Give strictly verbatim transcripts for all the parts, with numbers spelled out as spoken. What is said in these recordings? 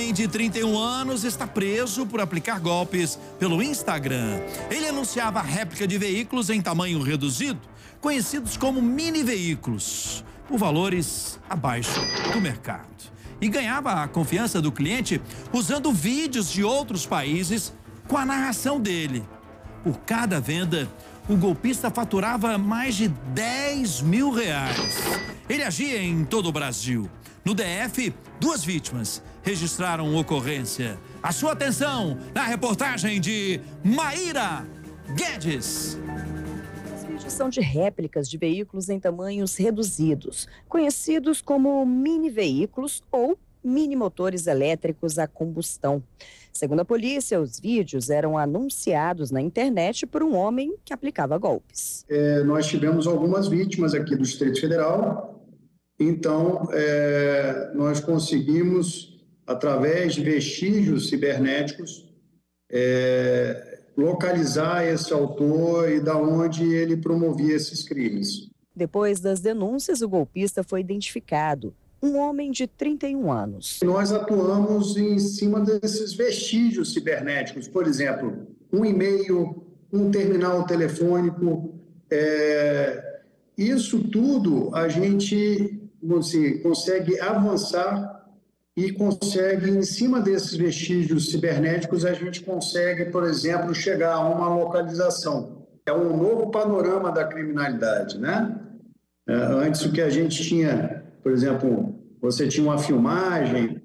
homem de trinta e um anos está preso por aplicar golpes pelo Instagram. Ele anunciava a réplica de veículos em tamanho reduzido, conhecidos como mini veículos, por valores abaixo do mercado. E ganhava a confiança do cliente usando vídeos de outros países com a narração dele. Por cada venda, o golpista faturava mais de dez mil reais. Ele agia em todo o Brasil. No D F, duas vítimas registraram ocorrência. A sua atenção na reportagem de Maíra Guedes. Os vídeos são de réplicas de veículos em tamanhos reduzidos, conhecidos como mini-veículos ou mini motores elétricos a combustão. Segundo a polícia, os vídeos eram anunciados na internet por um homem que aplicava golpes. É, nós tivemos algumas vítimas aqui do Distrito Federal. Então, é, nós conseguimos, através de vestígios cibernéticos, é, localizar esse autor e da onde ele promovia esses crimes. Depois das denúncias, o golpista foi identificado, um homem de trinta e um anos. Nós atuamos em cima desses vestígios cibernéticos, por exemplo, um e-mail, um terminal telefônico. É, isso tudo a gente... Você consegue avançar e consegue, em cima desses vestígios cibernéticos, a gente consegue, por exemplo, chegar a uma localização. É um novo panorama da criminalidade, né? Antes, o que a gente tinha, por exemplo, você tinha uma filmagem,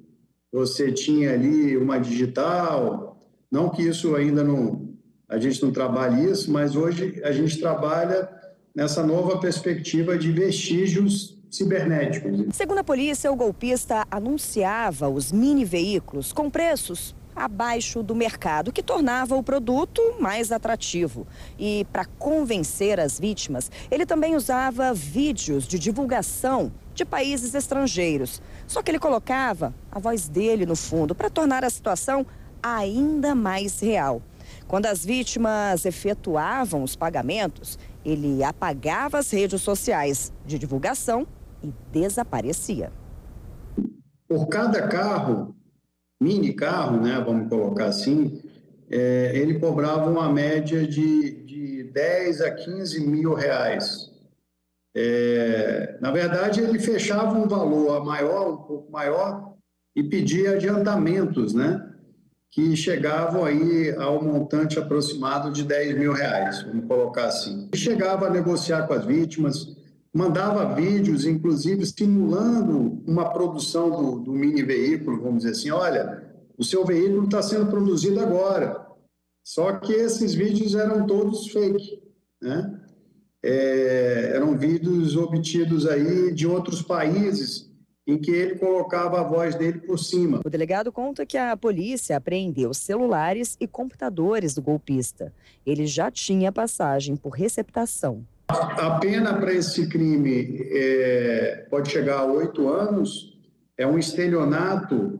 você tinha ali uma digital, não que isso ainda não... A gente não trabalhe isso, mas hoje a gente trabalha nessa nova perspectiva de vestígios cibernéticos. Segundo a polícia, o golpista anunciava os mini-veículos com preços abaixo do mercado, que tornava o produto mais atrativo. E para convencer as vítimas, ele também usava vídeos de divulgação de países estrangeiros. Só que ele colocava a voz dele no fundo para tornar a situação ainda mais real. Quando as vítimas efetuavam os pagamentos, ele apagava as redes sociais de divulgação e desaparecia. Por cada carro, mini carro, né, vamos colocar assim, é, ele cobrava uma média de, de dez a quinze mil reais. É, na verdade, ele fechava um valor maior, um pouco maior, e pedia adiantamentos, né? Que chegavam aí ao montante aproximado de dez mil reais, vamos colocar assim. Chegava a negociar com as vítimas, mandava vídeos, inclusive simulando uma produção do, do mini veículo, vamos dizer assim, olha, o seu veículo está sendo produzido agora. Só que esses vídeos eram todos fake, né? É, eram vídeos obtidos aí de outros países, em que ele colocava a voz dele por cima. O delegado conta que a polícia apreendeu celulares e computadores do golpista. Ele já tinha passagem por receptação. A pena para esse crime é, pode chegar a oito anos, é um estelionato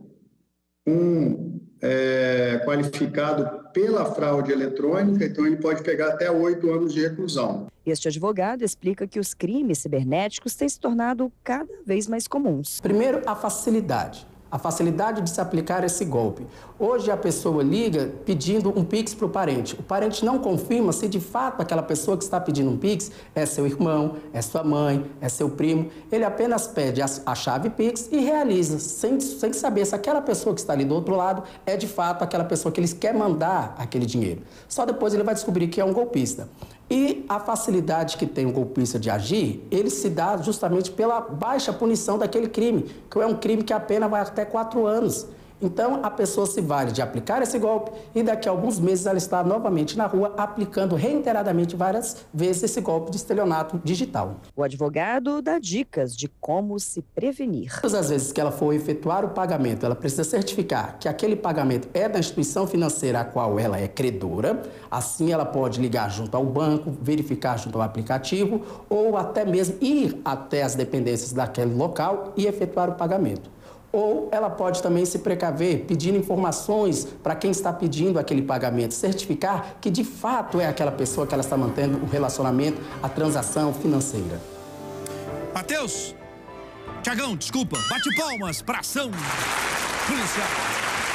um, é, qualificado pela fraude eletrônica, então ele pode pegar até oito anos de reclusão. Este advogado explica que os crimes cibernéticos têm se tornado cada vez mais comuns. Primeiro, a facilidade. A facilidade de se aplicar esse golpe. Hoje a pessoa liga pedindo um Pix para o parente. O parente não confirma se de fato aquela pessoa que está pedindo um Pix é seu irmão, é sua mãe, é seu primo. Ele apenas pede a, a chave Pix e realiza, sem, sem saber se aquela pessoa que está ali do outro lado é de fato aquela pessoa que eles querem mandar aquele dinheiro. Só depois ele vai descobrir que é um golpista. E a facilidade que tem o golpista de agir, ele se dá justamente pela baixa punição daquele crime, que é um crime que a pena vai até quatro anos. Então, a pessoa se vale de aplicar esse golpe e daqui a alguns meses ela está novamente na rua aplicando reiteradamente várias vezes esse golpe de estelionato digital. O advogado dá dicas de como se prevenir. Todas as vezes que ela for efetuar o pagamento, ela precisa certificar que aquele pagamento é da instituição financeira a qual ela é credora. Assim, ela pode ligar junto ao banco, verificar junto ao aplicativo ou até mesmo ir até as dependências daquele local e efetuar o pagamento. Ou ela pode também se precaver pedindo informações para quem está pedindo aquele pagamento, certificar que de fato é aquela pessoa que ela está mantendo o relacionamento, a transação financeira. Matheus, Tiagão, desculpa, bate palmas para ação. policial.